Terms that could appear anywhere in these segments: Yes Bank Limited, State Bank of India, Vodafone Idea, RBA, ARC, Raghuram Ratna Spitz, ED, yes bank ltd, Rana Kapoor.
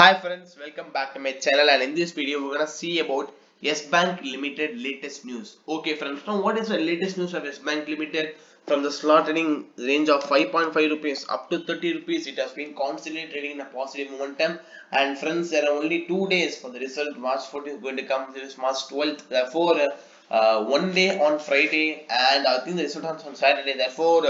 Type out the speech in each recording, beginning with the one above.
Hi friends, welcome back to my channel, and in this video we're gonna see about Yes Bank Limited latest news. Okay friends, now what is the latest news of Yes Bank Limited? From the slaughtering range of 5.5 rupees up to 30 rupees, it has been constantly trading in a positive momentum. And friends, there are only 2 days for the result. March 14th is going to come. This is March 12th. Therefore, 1 day on Friday, and I think the result comes on Saturday. Therefore,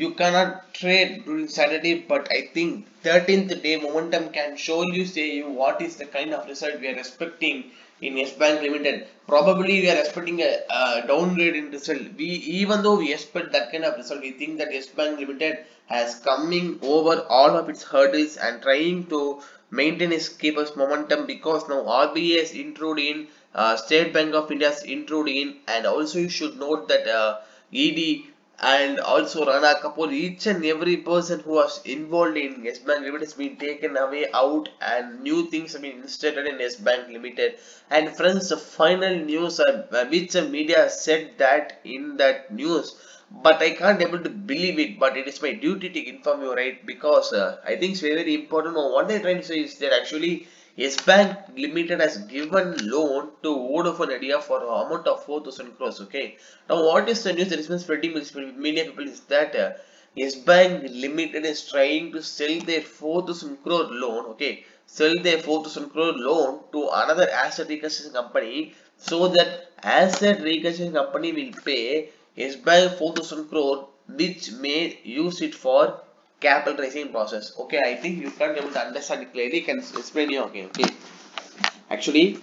you cannot trade during Saturday, but I think 13th day momentum can surely say you what is the kind of result we are expecting in Yes Bank Limited. Probably we are expecting a downgrade in result. Even though we expect that kind of result, we think that Yes Bank Limited has coming over all of its hurdles and trying to maintain its keepers momentum, because now RBA has intruded in, State Bank of India has intruded in, and also you should note that ED and also Rana Kapoor, each and every person who was involved in Yes Bank Limited has been taken away out, and new things have been instated in Yes Bank Limited. And friends, the final news which the media said that in that news, but I can't able to believe it, but it is my duty to inform you, right? Because I think it's very important. What they're trying to say is that actually Yes Bank Limited has given loan to Vodafone Idea for an amount of 4,000 crores. Okay. Now, what is the news that has been spreading with media people is that Yes Bank Limited is trying to sell their 4,000 crore loan. Okay, sell their 4,000 crore loan to another asset reconstruction company, so that asset reconstruction company will pay Yes Bank 4,000 crore, which may use it for capital raising process. Okay, I think you can't be able to understand it clearly. Can explain you. Okay. Actually,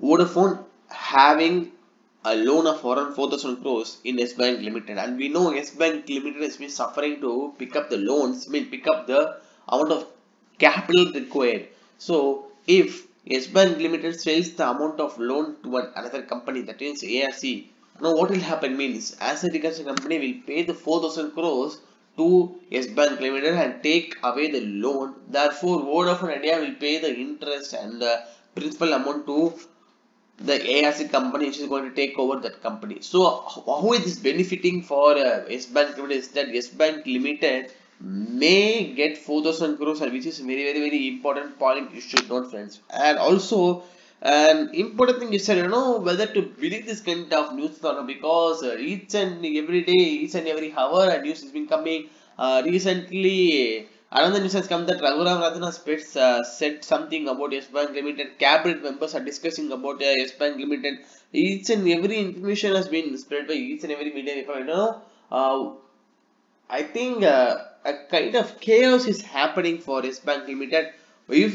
Vodafone having a loan of around 4,000 crores in Yes Bank Limited, and we know Yes Bank Limited has been suffering to pick up the loans, pick up the amount of capital required. So, if Yes Bank Limited sells the amount of loan to another company, that means ARC, now what will happen means asset recovery company will pay the 4,000 crores to Yes Bank Limited and take away the loan. Therefore, Vodafone Idea will pay the interest and the principal amount to the ARC company, which is going to take over that company. So, how is this benefiting for Yes Bank Limited is that Yes Bank Limited may get 4,000 crores, which is very, very, very important point you should note, friends. And also, an important thing is that you know whether to believe this kind of news or not, because each and every day, each and every hour, a news has been coming. Recently, another news has come that Raghuram Ratna Spitz said something about Yes Bank Limited. Cabinet members are discussing about Yes Bank Limited. Each and every information has been spread by each and every media. If I know, I think a kind of chaos is happening for Yes Bank Limited. If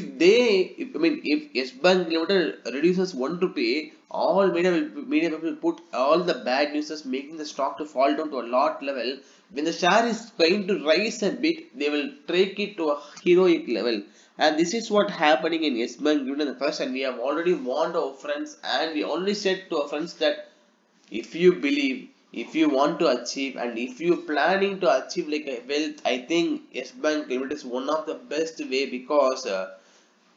Yes Bank Limited reduces 1 rupee, all media people put all the bad news as making the stock to fall down to a lot level. When the share is trying to rise a bit, they will take it to a heroic level. And this is what happening in Yes Bank Limited the first, and we have already warned our friends, and we only said to our friends that if you believe, if you want to achieve, and if you planning to achieve like a wealth, I think Yes Bank Limited is one of the best way, because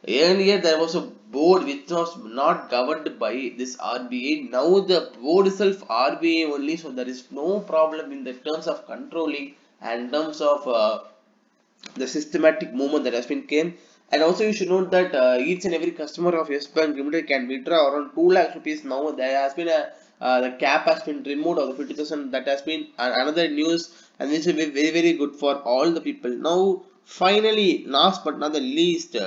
earlier there was a board which was not governed by this RBA. Now the board itself RBA only, so there is no problem in the terms of controlling and terms of the systematic movement that has been came. And also you should note that each and every customer of Yes Bank Limited can withdraw around 2 lakh rupees now. There has been a the cap has been removed of the 50,000. That has been another news, and this will be very, very good for all the people. Now finally, last but not the least,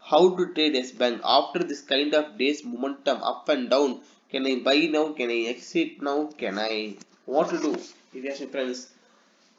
how to trade Yes Bank after this kind of days momentum up and down. Can I buy now? Can I exit now? Can I what to do? If you ask me, friends,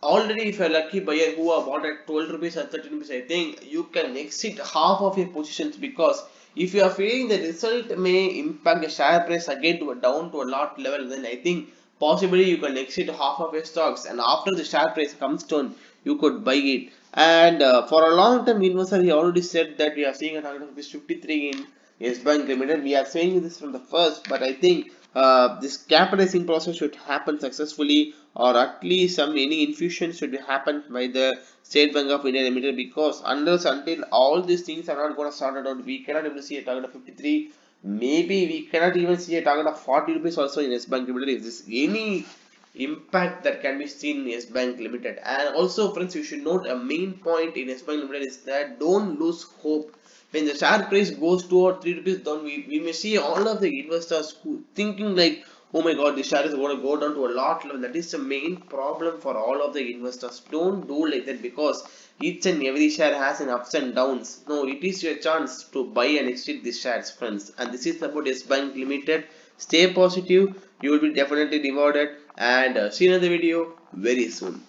already if you are a lucky buyer who have bought at 12 rupees and 13 rupees, I think you can exit half of your positions, because if you are feeling the result may impact the share price again to a down to a lot level, then I think possibly you can exit half of your stocks, and after the share price comes down, you could buy it. And for a long time investor, he already said that we are seeing a target of rupees 53 in Yes Bank Limited. We are saying this from the first, but I think this capitalizing process should happen successfully, or at least any infusion should happen by the State Bank of India Limited, because until all these things are not going to sort out, we cannot even see a target of 53. Maybe we cannot even see a target of 40 rupees also in Yes Bank Limited. If this any impact that can be seen in Yes Bank Limited. And also friends, you should note a main point in Yes Bank Limited is that don't lose hope. When the share price goes 2 or 3 rupees down, we may see all of the investors who thinking like, oh my god, the share is going to go down to a lot level. That is the main problem for all of the investors. Don't do like that, because each and every share has an ups and downs. No, it is your chance to buy and exit these shares, friends. And this is about Yes Bank Limited. Stay positive. You will be definitely rewarded. And see another video very soon.